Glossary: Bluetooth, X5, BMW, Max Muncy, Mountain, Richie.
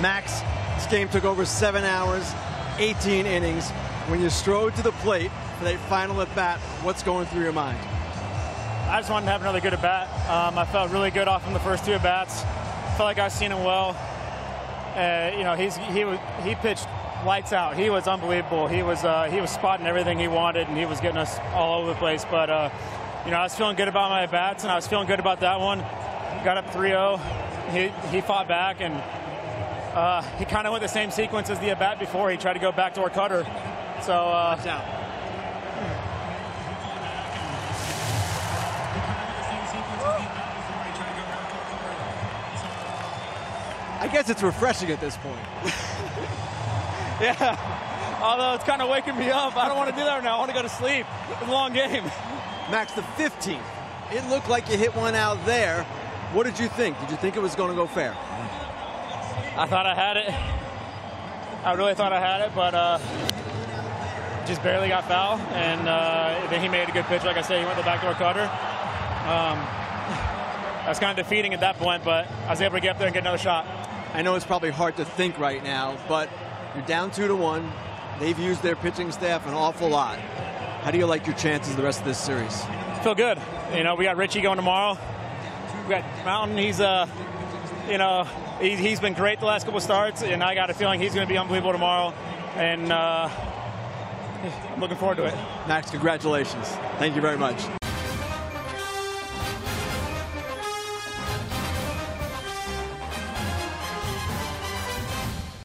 Max, this game took over 7 hours, 18 innings. When you strode to the plate for that final at bat, what's going through your mind? I just wanted to have another good at bat. I felt really good off from the first two at bats. Felt like I've seen him well. You know, he pitched lights out. He was unbelievable. He was spotting everything he wanted, and he was getting us all over the place. But you know, I was feeling good about my at bats, and I was feeling good about that one. Got up 3-0. He fought back and. He kind of went the same sequence as the at bat before. He tried to go backdoor cutter. So I guess it's refreshing at this point. Yeah. Although it's kind of waking me up. I don't want to do that right now. I want to go to sleep. It's a long game. Max, the 15th. It looked like you hit one out there. What did you think? Did you think it was going to go fair? I thought I had it. I really thought I had it, but just barely got fouled. And then he made a good pitch. Like I said, he went the backdoor cutter. That's kind of defeating at that point, but I was able to get up there and get another shot. I know it's probably hard to think right now, but you're down 2-1. They've used their pitching staff an awful lot. How do you like your chances the rest of this series? Feel good. You know, we got Richie going tomorrow. We got Mountain. He's you know, he's been great the last couple starts, and I got a feeling he's going to be unbelievable tomorrow, and I'm looking forward to it. Max, congratulations. Thank you very much.